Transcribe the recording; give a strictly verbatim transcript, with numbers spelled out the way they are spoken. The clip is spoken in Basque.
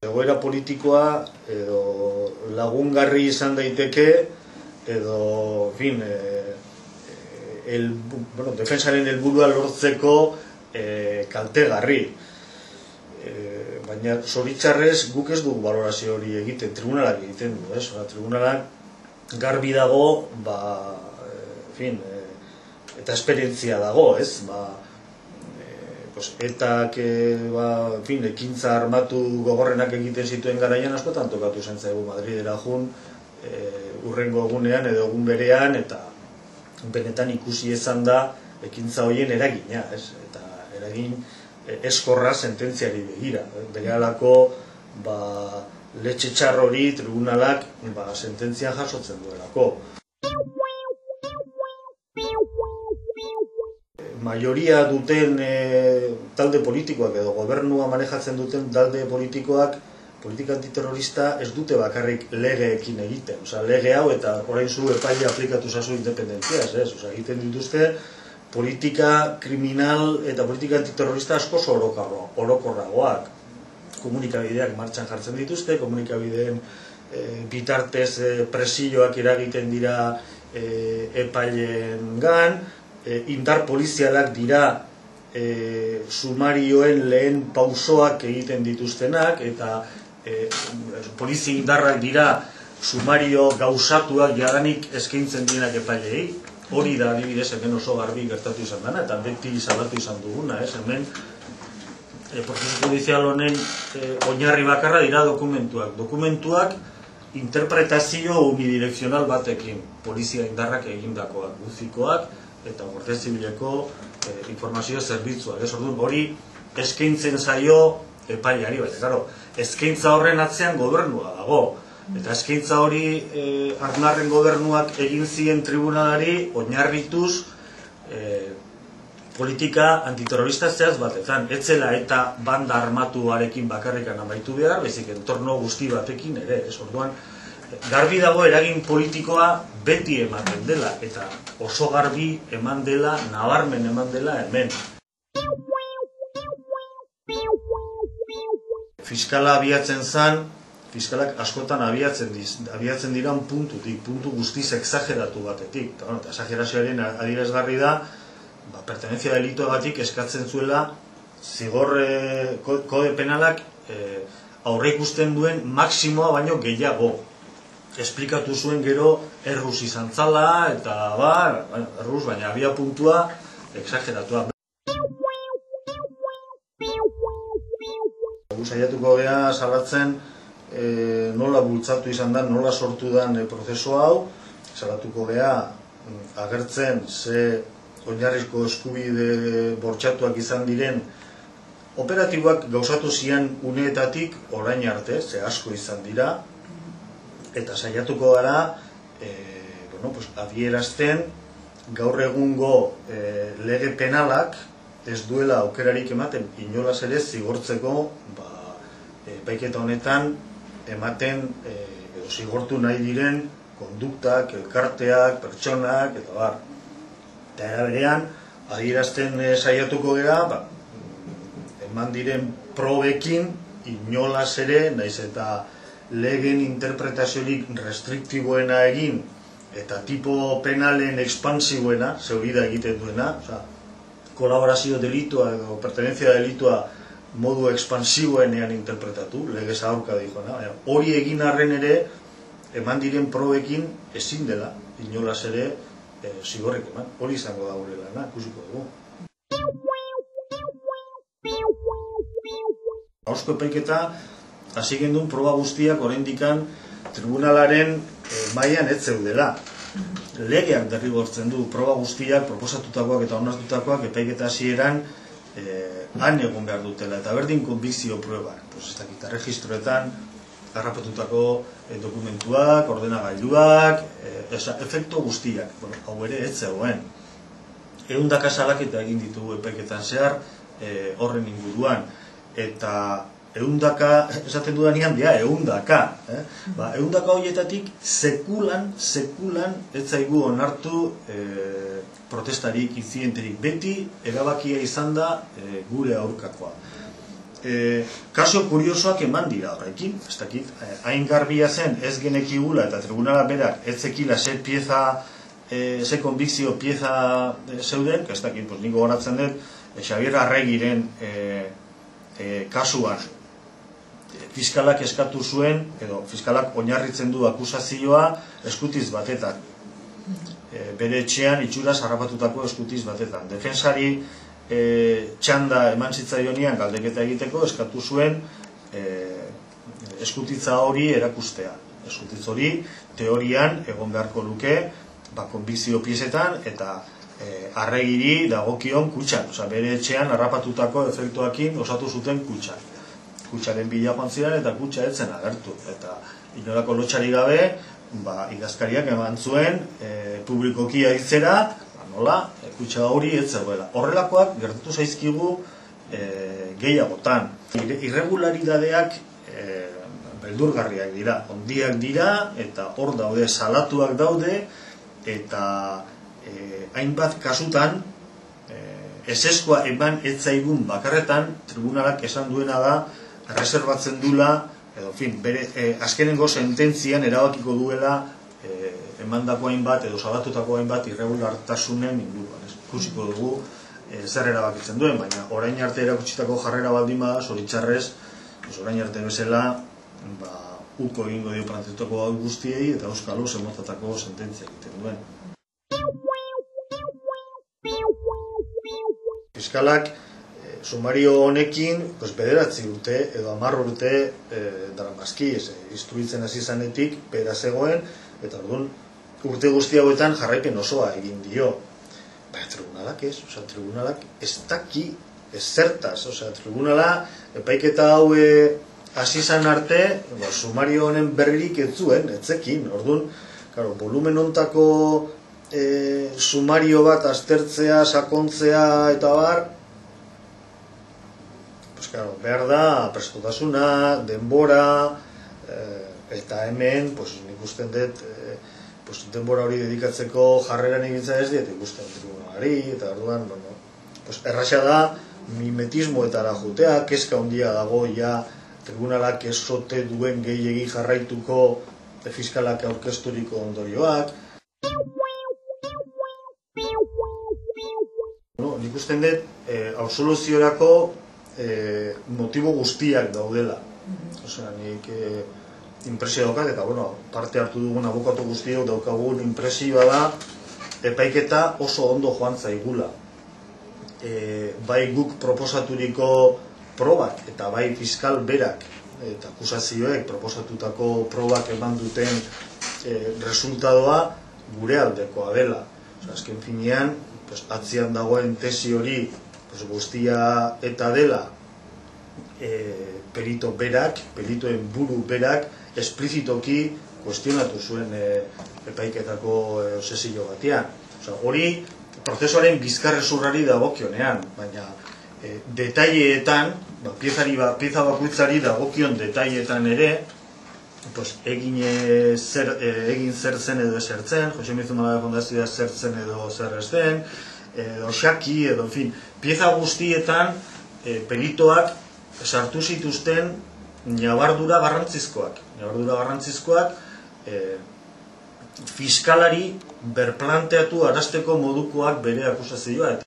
Egoera politikoa edo lagungarri izan daiteke edo, en fin, e, el, bueno, defensaren helburua lortzeko e, kaltegarri. E, baina zoritzarrez guk ez dugu balorazio hori egiten, tribunalak egiten du, ez? Ona, tribunalak garbi dago, ba, en fin, e, eta esperientzia dago, ez? Ba, eta que, ba, en fin, ekintza armatu gogorrenak egiten zituen garaian askotan tokatu izan zaigu Madridera jun, e, urrengo egunean edo egun berean, eta benetan ikusi izan da ekintza hoien eragina, ez? Eta eragin eskorra sententziari begira. Berehalako, ba, letxe txar hori tribunalak, ba, sententzia jasotzen duelako. Mayoria duten e, talde politikoak edo gobernua manejatzen duten talde politikoak politika antiterrorista ez dute bakarrik legeekin egiten. Osa, lege hau eta orain zu epaia aplikatu zazu independentziaz, ez? Osa, egiten dituzte politika kriminal eta politika antiterrorista asko orokorragoak. Komunikabideak martxan jartzen dituzte, komunikabideen e, bitartez e, presioak eragiten dira e, epailen gan, E, indar polizialak dira e, sumarioen lehen pausoak egiten dituztenak, eta e, polizia indarrak dira sumario gauzatuak jadanik eskaintzen dienak epailei. Hori da adibidez hemen oso garbi gertatu izan dana, eta beti salatu izan duguna, ez? Hemen e, prozesu judizial honen e, oinarri bakarra dira dokumentuak. Dokumentuak interpretazio unidirekzional batekin, polizia indarrak egindakoak, guzikoak, eta Guardia Zibileko e, informazio zerbitzuak. Ez orduan hori eskaintzen zaio epaileari, baina, claro, eskaintza horren atzean gobernua dago. Eta eskaintza hori e, Aznarren gobernuak egin zien tribunalari oinarrituz e, politika antiterrorista zehaz batetan. Etzela eta banda armatuarekin bakarrikan amaitu behar, bezik entorno guzti batekin ere. Ez orduan, garbi dago eragin politikoa beti ematen dela, eta oso garbi eman dela, nabarmen eman dela hemen. Fiskala abiatzen zan, fiskalak askotan abiatzen, diz, abiatzen diran puntutik, puntu guztiz exageratu batetik. Ta, bueno, eta exagerazioaren adierazgarri da, ba, pertenentzia delituagatik eskatzen zuela zigor eh, kode penalak eh, aurre ikusten duen maksimoa baino gehiago. Esplikatu zuen gero erruz izan zala, eta bar, erruz, baina abia puntua exageratua. Saiatuko gea salatzen e, nola bultzatu izan da, nola sortu den prozesu hau, salatuko gea agertzen ze oinarrizko eskubide bortxatuak izan diren operatiboak gauzatu zian uneetatik orain arte, ze asko izan dira. Eta saiatuko gara, e, bueno, pues, adierazten gaur egungo e, lege penalak ez duela aukerarik ematen inolaz ere zigortzeko, ba, e, epaiketa honetan ematen e, edo zigortu nahi diren konduktak, elkarteak, pertsonak, eta bar. Eta era berean, adierazten e, saiatuko gara, ba, eman diren probekin inolaz ere, naiz eta legen interpretaziorik restriktiboena egin eta tipo penalen expansiboena, ze hori da egiten duena, oza, kolaborazio delitua edo pertenentzia delitua modu expansiboenean interpretatu, legez aurka dijoena, baina hori egin arren ere eman diren probekin ezin dela inolaz ere e, zigorrik eman, hori izango da gure lana, ikusiko dugu. Ahozko epaiketa hasi gendun proba guztiak oraindikan tribunalaren e, mailan ez zeudela. Legeak derrigortzen du proba guztiak, proposatutakoak eta onartutakoak epaiketa hasieran e, han egon behar dutela, eta berdin konbikzio proebak. Pues ez dakit, erregistroetan harrapatutako e, dokumentuak, ordenagailuak, e, eza, efektu guztiak. Bueno, hau ere ez zegoen. Ehundaka salaketa egin ditugu epaiketan zehar e, horren inguruan, eta eundaka, esaten dudan ikan dira, eundaka. Eh? Ba, eundaka horietatik sekulan, sekulan, ez zaigu onartu eh, protestarik, incidenterik. Beti, erabakia izan da eh, gure aurkakoa. Eh, kaso kuriosoak eman dira horrekin, ez dakit, hain eh, garbia zen ez genekigula eta tribunala berak ez zekila ze pieza, eh, ze konbikzio pieza eh, zeuden, ez dakit, pues, niko horatzen dut, eh, Xabier Arregiren eh, E, kasuak e, fiskalak eskatu zuen, edo fiskalak oinarritzen du akusazioa eskutiz batetan, e, bere etxean itxuraz harrapatutako eskutiz batetan. Defensari e, txanda eman zitzaionian galdeketa egiteko eskatu zuen e, eskutitza hori erakustea. Eskutitz hori teorian egon beharko luke ba, konbikzio piezetan eta E, Arregiri dagokion kutxan, oza, bere etxean harrapatutako efektuakin osatu zuten kutxan. Kutxaren bila joan ziren eta kutxa etzen agertu. Eta inolako lotxari gabe, ba, idazkariak eman zuen e, publikokia izera, ba, nola, e, kutxa hori etzegoela. Horrelakoak gertatu zaizkigu e, gehiagotan. Irregularidadeak e, beldurgarriak dira, ondiak dira, eta hor daude, salatuak daude, eta Eh, hainbat kasutan eh, ezezkoa eman etzaigun bakarretan tribunalak esan duena da erreserbatzen dula edo fin, bere, eh, azkenengo sententzian erabakiko duela eh, emandako hainbat edo salatutako hainbat irregulartasunen inguruan. Ikusiko dugu eh, zer erabakitzen duen, baina orain arte erakutsitako jarrera baldin bada, zoritxarrez pues, orain arte bezala ba, uko egingo dio plantetutako guztiei eta euskalo zemotatako sententzia egiten duen. Fiskalak eh, sumario honekin pues, bederatzi urte edo hamar urte eh, daramazki, ez, eh, instruitzen hasi zanetik bera zegoen, eta orduan urte guzti hauetan jarraipen osoa egin dio. Baina tribunalak ez, oza, tribunalak ez daki ez zertaz, oza, tribunala epaiketa hau hasi zan arte, ba, sumario honen berririk ez zuen, etzekin, orduan, claro, volumen ontako E, sumario bat aztertzea, sakontzea eta bar pues, claro, behar da prestotasuna, denbora e, eta hemen pues, nik usten dut e, pues, denbora hori dedikatzeko jarreran egintza ez diet ikusten tribunalari eta orduan bueno, pues, erraxa da mimetismoetara jotea, kezka handia dago ja tribunalak esote duen gehiegi jarraituko fiskalak aurkezturiko ondorioak. Nik usten dut, e, absoluziorako e, motibo guztiak daudela. Osea, nik e, impresio daukat, eta bueno, parte hartu dugun abokatu guztiak daukagun impresioa da, epaiketa oso ondo joan zaigula. E, bai guk proposaturiko probak, eta bai fiskal berak, eta akusazioek proposatutako probak eman duten e, resultadoa gure aldekoa dela. Osea, azken finean, pues, atzian dagoen tesi hori pues, guztia eta dela e, perito berak, peritoen buru berak esplizitoki kuestionatu zuen e, epaiketako e, sesio batean. Osa, hori prozesuaren bizkarrezurrari dagokionean, baina e, detaileetan, ba, piezari ba, pieza bakoitzari dagokion detaileetan ere pues, egin, e, zer, e, egin zer zen edo ezer zen, Jose Mari Elosua zer zen edo zer ez den, edo xaki, edo, en fin, pieza guztietan e, peritoak sartu zituzten nabardura garrantzizkoak. Nabardura garrantzizkoak e, fiskalari berplanteatu arazteko modukoak bere akusazioa.